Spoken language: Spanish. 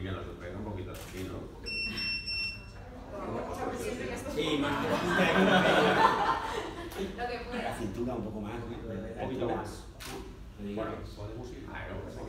y que nos traiga un poquito así, ¿no? Sí, más. La cintura un poco más, un poquito más. Bueno, podemos ir.